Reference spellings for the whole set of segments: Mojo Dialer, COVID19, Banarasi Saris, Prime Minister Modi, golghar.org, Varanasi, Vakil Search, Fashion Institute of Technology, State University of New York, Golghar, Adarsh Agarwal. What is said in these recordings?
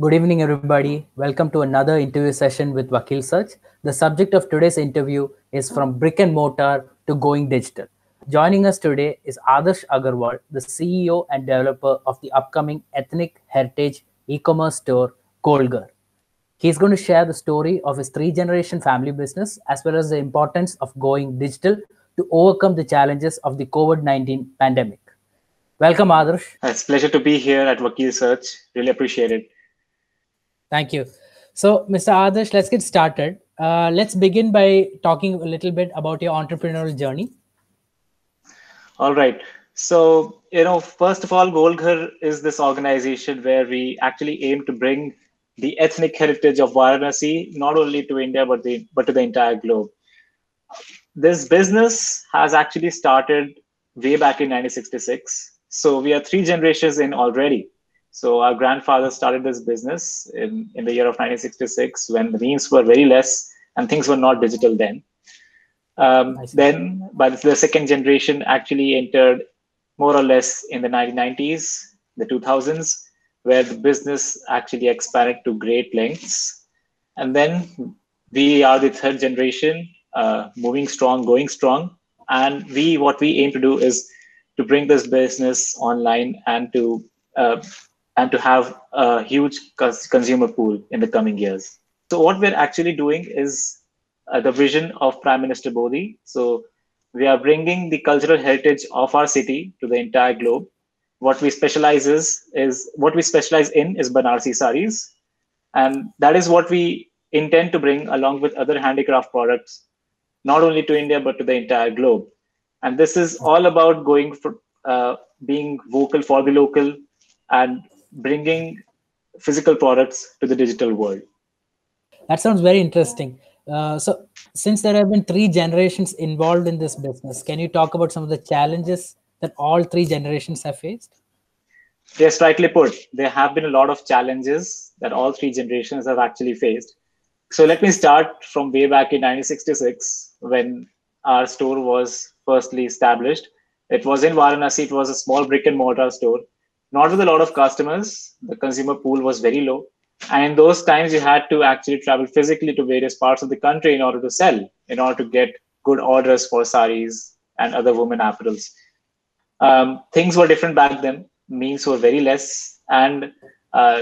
Good evening, everybody. Welcome to another interview session with Vakil Search. The subject of today's interview is from brick and mortar to going digital. Joining us today is Adarsh Agarwal, the CEO and developer of the upcoming ethnic heritage e-commerce store, Golghar. He's going to share the story of his three-generation family business, as well as the importance of going digital to overcome the challenges of the COVID-19 pandemic. Welcome, Adarsh. It's a pleasure to be here at Vakil Search. Really appreciate it. Thank you. So, Mr. Adarsh, let's get started. Let's begin by talking a little bit about your entrepreneurial journey. All right. So, first of all, Golghar is this organization where we actually aim to bring the ethnic heritage of Varanasi, not only to India, but to the entire globe. This business has actually started way back in 1966. So we are three generations in already. So our grandfather started this business in the year of 1966 when the means were very less and things were not digital then. Then by the second generation actually entered more or less in the 1990s, the 2000s, where the business actually expanded to great lengths. And then we are the third generation, moving strong, going strong. And what we aim to do is to bring this business online and to have a huge consumer pool in the coming years. So what we're actually doing is the vision of Prime Minister Modi. So we are bringing the cultural heritage of our city to the entire globe. What we specialize in is Banarasi Saris. And that is what we intend to bring along with other handicraft products, not only to India, but to the entire globe. And this is all about going for being vocal for the local and bringing physical products to the digital world. That sounds very interesting. So since there have been three generations involved in this business, can you talk about some of the challenges that all three generations have faced? Yes, rightly put. There have been a lot of challenges that all three generations have actually faced. So let me start from way back in 1966, when our store was firstly established. It was in Varanasi. It was a small brick and mortar store, not with a lot of customers. The consumer pool was very low. And in those times, you had to actually travel physically to various parts of the country in order to sell, in order to get good orders for saris and other women apparels. Things were different back then. Means were very less, and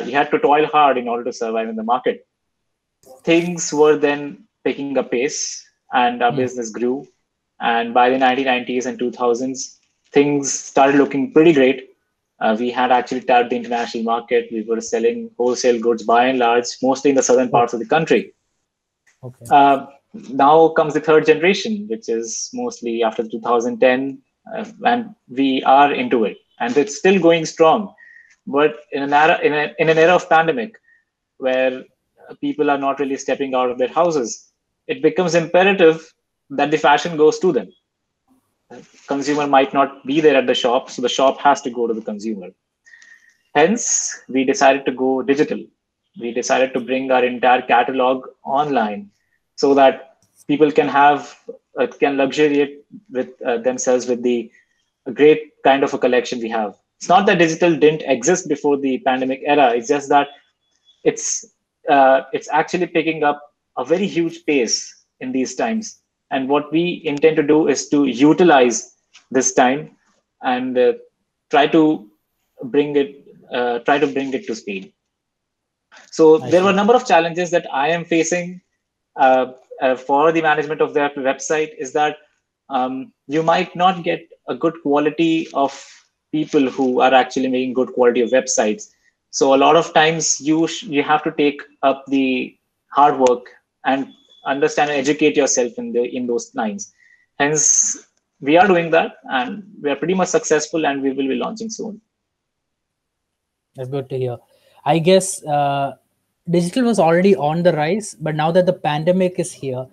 you had to toil hard in order to survive in the market. Things were then picking up pace, and our business grew. And by the 1990s and 2000s, things started looking pretty great. We had actually tapped the international market. We were selling wholesale goods by and large, mostly in the southern parts of the country. Okay. Now comes the third generation, which is mostly after 2010. And we are into it, and it's still going strong. But in an era of pandemic, where people are not really stepping out of their houses, it becomes imperative that the fashion goes to them. The consumer might not be there at the shop, so the shop has to go to the consumer. Hence, we decided to go digital. We decided to bring our entire catalog online so that people can luxuriate with themselves with the great kind of a collection we have. It's not that digital didn't exist before the pandemic era. It's just that it's actually picking up a very huge pace in these times. And what we intend to do is to utilize this time and try to bring it to speed. So there were a number of challenges that I am facing for the management of their website is that you might not get a good quality of people who are actually making good quality of websites. So a lot of times you have to take up the hard work and understand and educate yourself in those lines. Hence, we are doing that, and we are pretty much successful, and we will be launching soon. That's good to hear. I guess digital was already on the rise, but now that the pandemic is here,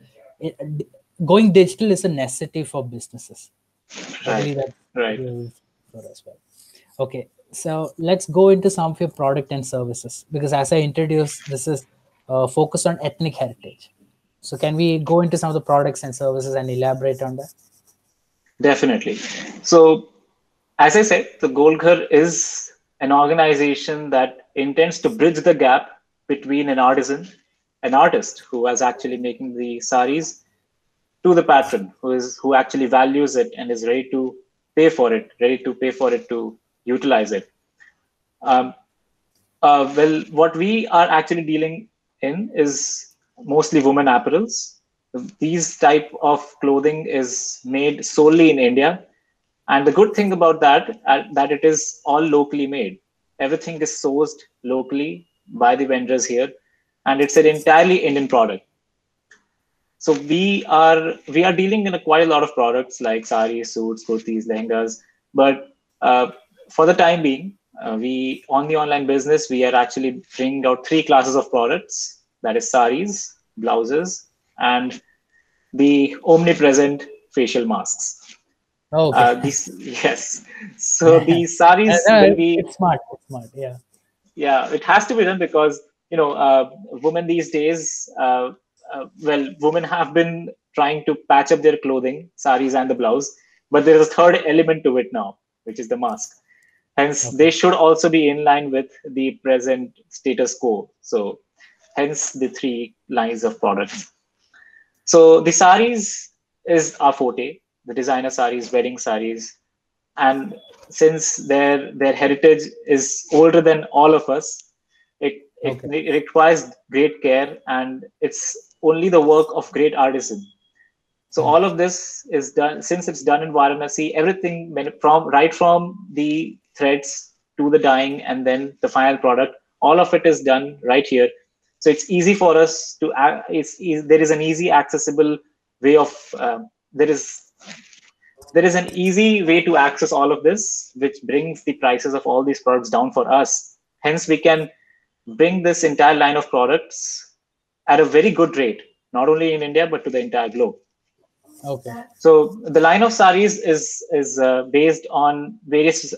going digital is a necessity for businesses. Right. As well. Okay, so let's go into some of your product and services, because as I introduced, this is focused on ethnic heritage. So can we go into some of the products and services and elaborate on that? Definitely. So as I said, the Golghar is an organization that intends to bridge the gap between an artisan, an artist who is actually making the saris, to the patron who actually values it and is ready to pay for it, to utilize it. Well, what we are actually dealing in is mostly women apparels. These type of clothing is made solely in India. And the good thing about that, that it is all locally made. Everything is sourced locally by the vendors here, and it's an entirely Indian product. So we are dealing in quite a lot of products like saris, suits, kurtis, lehengas. But for the time being, we on the online business, we are actually bringing out three classes of products. That is saris, blouses, and the omnipresent facial masks. Oh, okay. Yes. So the saris will be... It's smart, yeah. Yeah, it has to be done because, you know, women these days... well, women have been trying to patch up their clothing, saris and the blouse, but there is a third element to it now, which is the mask. Hence, they should also be in line with the present status quo. So hence the three lines of products. So the saris is our forte, the designer saris, wedding saris. And since their heritage is older than all of us, it requires great care, and it's only the work of great artisan. So all of this is done, since it's done in Varanasi, everything from the threads to the dyeing and then the final product, all of it is done right here. So it's easy for us to, there is an easy accessible way of, there is an easy way to access all of this, which brings the prices of all these products down for us. Hence we can bring this entire line of products at a very good rate, not only in India, but to the entire globe. Okay. So the line of saris is based on various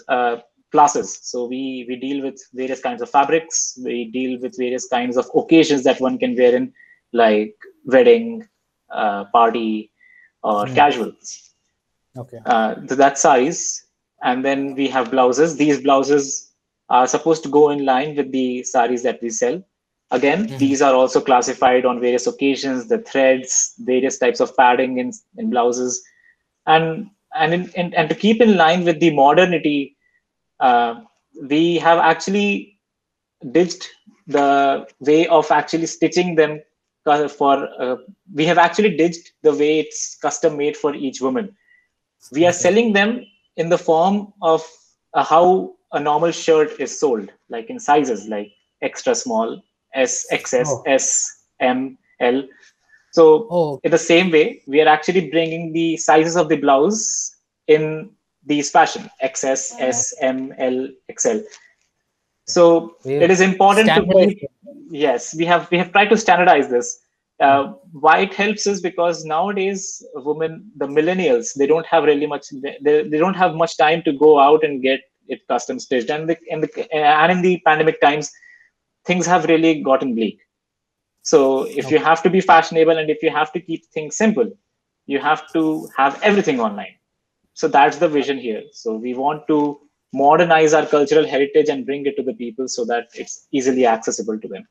classes. So we deal with various kinds of fabrics. We deal with various kinds of occasions that one can wear in, like wedding, party, or casuals. Okay. So that's saris. And then we have blouses. These blouses are supposed to go in line with the saris that we sell. Again, these are also classified on various occasions, the threads, various types of padding in blouses. And to keep in line with the modernity, we have actually ditched the way of actually stitching them for, we have actually ditched the way it's custom made for each woman. We are selling them in the form of how a normal shirt is sold, like in sizes, like extra small, S, XS, S, M, L. So in the same way, we are actually bringing the sizes of the blouse in these fashion, XS, S, M, L, XL. So it is important to, yes, we have tried to standardize this. Why it helps is because nowadays women, the millennials, they don't have really much, they don't have much time to go out and get it custom stitched. And in the pandemic times, things have really gotten bleak. So if you have to be fashionable and if you have to keep things simple, you have to have everything online. So that's the vision here. So we want to modernize our cultural heritage and bring it to the people so that it's easily accessible to them.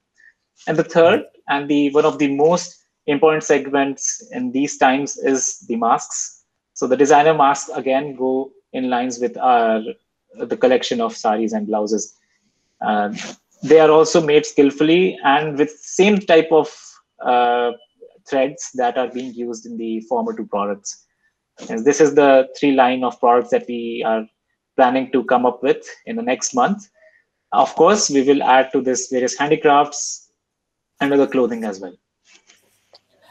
And the third and the one of the most important segments in these times is the masks. So the designer masks again go in lines with the collection of saris and blouses. They are also made skillfully and with same type of threads that are being used in the former two products. And this is the three line of products that we are planning to come up with in the next month. Of course, we will add to this various handicrafts and other clothing as well.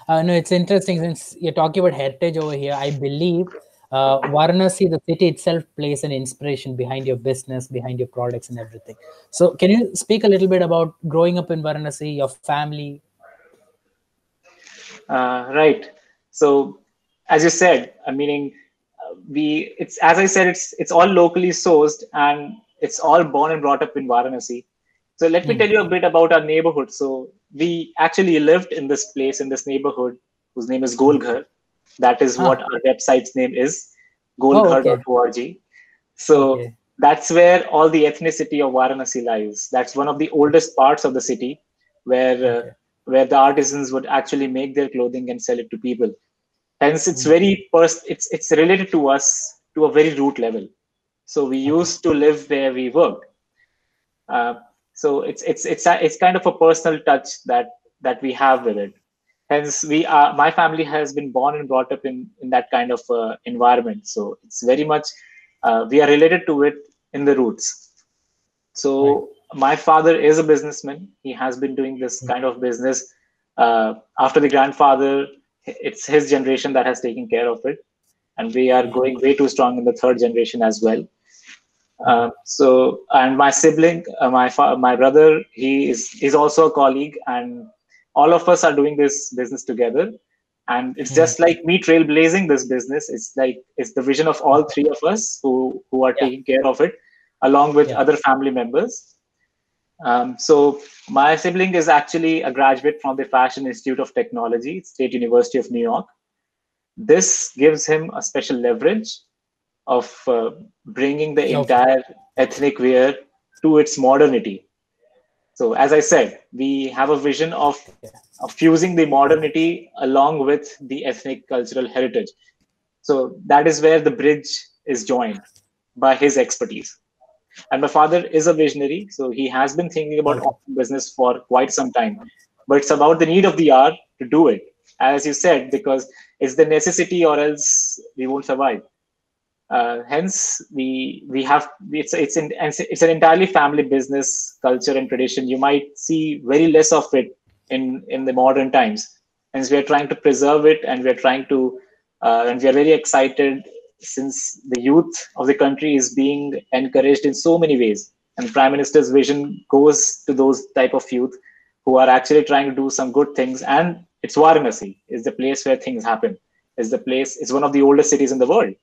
No, it's interesting since you're talking about heritage over here. I believe Varanasi, the city itself, plays an inspiration behind your business, behind your products and everything. So can you speak a little bit about growing up in Varanasi, your family? Right. So as you said, meaning it's all locally sourced and it's all born and brought up in Varanasi. So let me tell you a bit about our neighborhood. So we actually lived in this place, in this neighborhood, whose name is Golghar. That is what our website's name is, golghar.org. So That's where all the ethnicity of Varanasi lies. That's one of the oldest parts of the city, where the artisans would actually make their clothing and sell it to people. Hence, it's very it's related to us to a very root level. So we used to live where we worked. So it's kind of a personal touch that we have with it. Hence, my family has been born and brought up in that kind of environment. So it's very much we are related to it in the roots. So my father is a businessman. He has been doing this kind of business after the grandfather. It's his generation that has taken care of it, and we are going way too strong in the third generation as well. So, and my sibling, my brother, he is also a colleague, and all of us are doing this business together. And it's just like me trailblazing this business. It's the vision of all three of us who are taking care of it, along with other family members. So my sibling is actually a graduate from the Fashion Institute of Technology, State University of New York. This gives him a special leverage of bringing the entire ethnic wear to its modernity. So as I said, we have a vision of fusing the modernity along with the ethnic cultural heritage. So that is where the bridge is joined by his expertise. And my father is a visionary, so he has been thinking about business for quite some time. But it's about the need of the hour to do it, as you said, because it's the necessity, or else we won't survive. Hence, it's an entirely family business culture and tradition. You might see very less of it in the modern times. Hence, we are trying to preserve it, and we are trying to, and we are very excited, since the youth of the country is being encouraged in so many ways, and Prime Minister's vision goes to those type of youth who are actually trying to do some good things. And it's Varanasi is the place where things happen. It's one of the oldest cities in the world.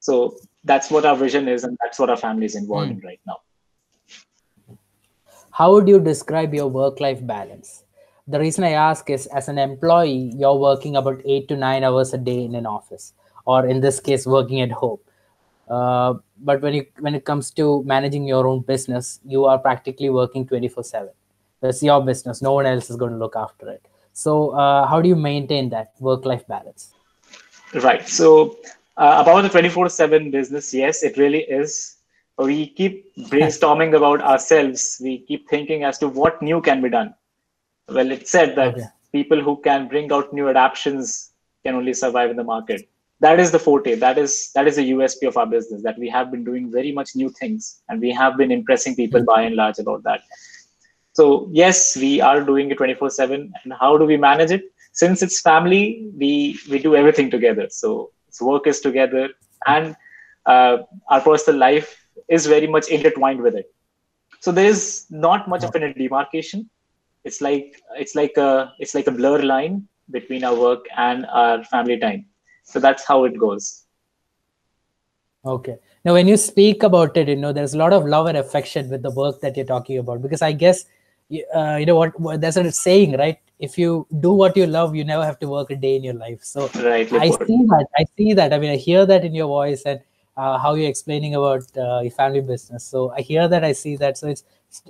So that's what our vision is, and that's what our family is involved in right now. How would you describe your work-life balance? The reason I ask is, as an employee, you're working about 8 to 9 hours a day in an office, or in this case, working at home. But when it comes to managing your own business, you are practically working 24/7. That's your business. No one else is going to look after it. So how do you maintain that work-life balance? Right. So about the 24/7 business, yes, it really is. We keep brainstorming about ourselves. We keep thinking as to what new can be done. Well, it's said that people who can bring out new adaptations can only survive in the market. That is the forte. That is the USP of our business, that we have been doing very much new things, and we have been impressing people by and large about that. So yes, we are doing it 24/7. And how do we manage it? Since it's family, we do everything together. So work is together, and our personal life is very much intertwined with it. So there is not much of a demarcation. It's like a blur line between our work and our family time. So that's how it goes. Okay. Now, when you speak about it, there's a lot of love and affection with the work that you're talking about, because I guess, there's a saying, right? If you do what you love, you never have to work a day in your life. So I see that. I mean, I hear that in your voice, and how you're explaining about your family business. So I hear that. I see that. So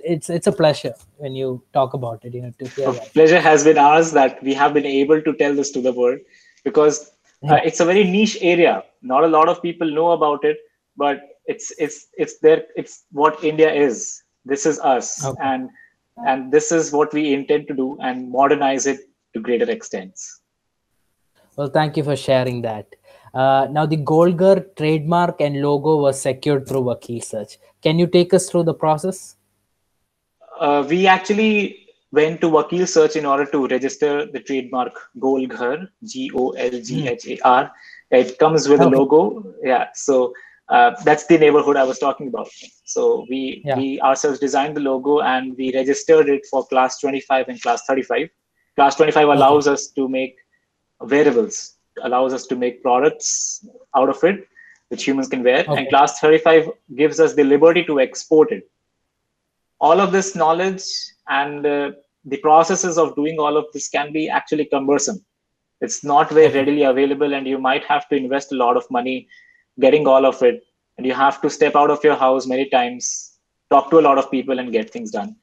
it's a pleasure when you talk about it, to hear that. Pleasure has been ours that we have been able to tell this to the world, because it's a very niche area. Not a lot of people know about it, but it's what India is. This is us, and this is what we intend to do and modernize it to greater extents. Well, thank you for sharing that. Now, the Golghar trademark and logo was secured through Vakil Search. Can you take us through the process? We actually went to Vakil Search in order to register the trademark Golghar, G-O-L-G-H-A-R. It comes with a logo. Yeah, so that's the neighborhood I was talking about. So we ourselves designed the logo, and we registered it for class 25 and class 35. Class 25 allows us to make wearables, allows us to make products out of it, which humans can wear. And class 35 gives us the liberty to export it. All of this knowledge and the processes of doing all of this can be actually cumbersome. It's not very readily available, and you might have to invest a lot of money getting all of it and you have to step out of your house many times, talk to a lot of people and get things done.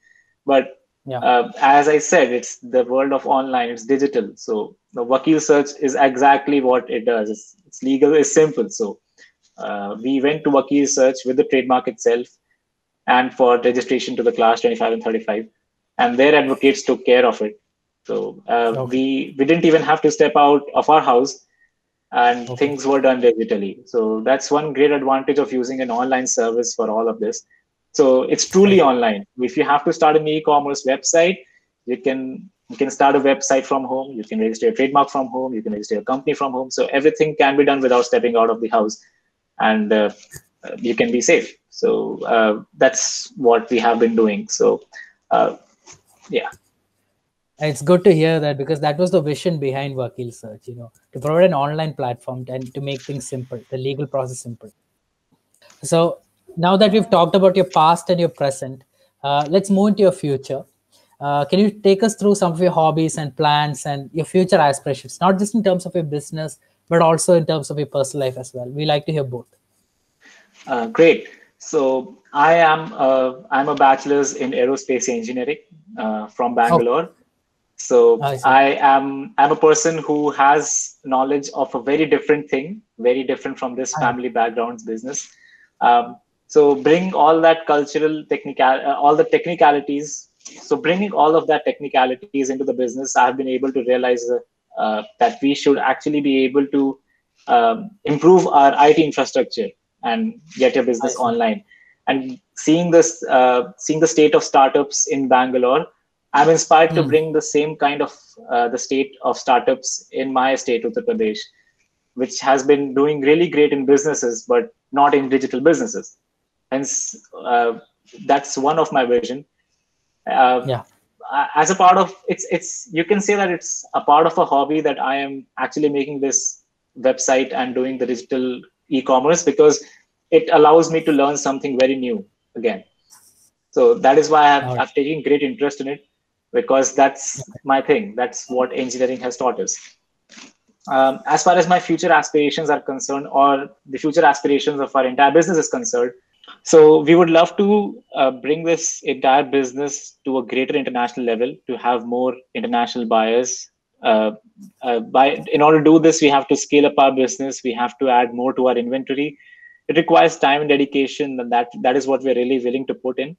But as I said, it's the world of online, it's digital. So the Vakil Search is exactly what it does. It's legal, it's simple. So we went to Vakil Search with the trademark itself and for registration to the class 25 and 35, and their advocates took care of it. So we didn't even have to step out of our house, and things were done digitally. So that's one great advantage of using an online service for all of this. So it's truly online. If you have to start an e-commerce website, you can start a website from home, you can register a trademark from home, you can register a company from home. So everything can be done without stepping out of the house, and you can be safe. So that's what we have been doing. So yeah. It's good to hear that, because that was the vision behind Vakil Search, you know, to provide an online platform and to make things simple, the legal process simple. So now that we've talked about your past and your present, let's move into your future. Can you take us through some of your hobbies and plans and your future aspirations, not just in terms of your business, but also in terms of your personal life as well? We like to hear both. Great. So I'm a bachelor's in aerospace engineering from Bangalore. So I'm a person who has knowledge of a very different thing, very different from this family background's business. So bring all that cultural all the technicalities. So bringing all of that technicalities into the business, I've been able to realize that we should actually be able to improve our IT infrastructure and get your business online. And seeing the state of startups in Bangalore, I'm inspired to bring the same kind of the state of startups in my state, Uttar Pradesh, which has been doing really great in businesses, but not in digital businesses. Hence, that's one of my vision. As a part of you can say that it's a part of a hobby that I am actually making this website and doing the digital e-commerce, because it allows me to learn something very new again. So that is why I've taken great interest in it, because that's my thing. That's what engineering has taught us. As far as my future aspirations are concerned, or the future aspirations of our entire business is concerned, so we would love to bring this entire business to a greater international level, to have more international buyers. In order to do this, we have to scale up our business. We have to add more to our inventory. It requires time and dedication, and that is what we're really willing to put in.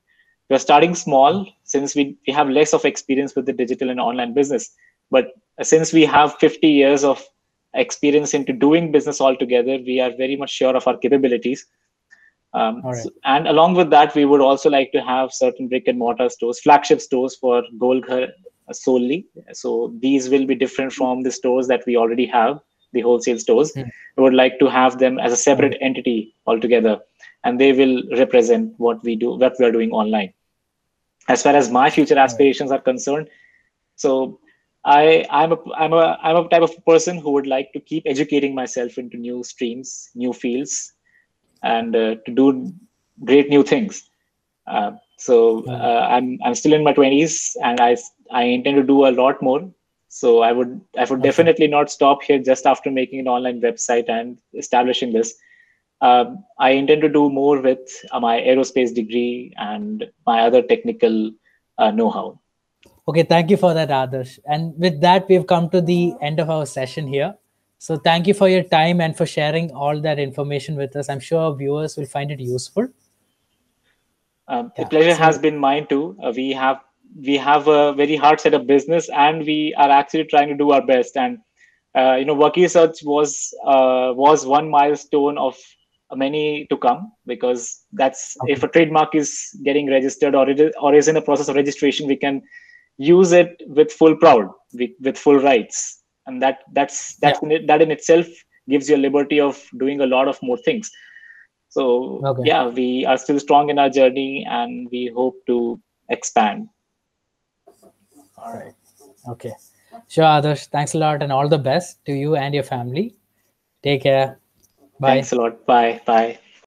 We're starting small, since we have less of experience with the digital and online business. But since we have 50 years of experience into doing business altogether, we are very much sure of our capabilities. And along with that, we would also like to have certain brick and mortar stores, flagship stores for Golghar solely. So these will be different from the stores that we already have, the wholesale stores. We would like to have them as a separate entity altogether, and they will represent what we do, what we are doing online. As far as my future aspirations are concerned, so I'm a type of person who would like to keep educating myself into new streams, new fields, and to do great new things. I'm still in my 20s, and I intend to do a lot more. So I would definitely not stop here just after making an online website and establishing this. I intend to do more with my aerospace degree and my other technical know-how. Okay, thank you for that, Adarsh. And with that, we've come to the end of our session here. So thank you for your time and for sharing all that information with us. I'm sure our viewers will find it useful. The pleasure has been mine too. We have a very hard set of business, and we are actually trying to do our best. And you know, Vakil Search was one milestone of many to come, because that's if a trademark is getting registered or is in the process of registration, we can use it with full pride, with full rights, and that in itself gives you a liberty of doing a lot of more things. So we are still strong in our journey, and we hope to expand. All right. Okay. Sure, Adarsh. Thanks a lot, and all the best to you and your family. Take care. Bye. Thanks a lot. Bye. Bye.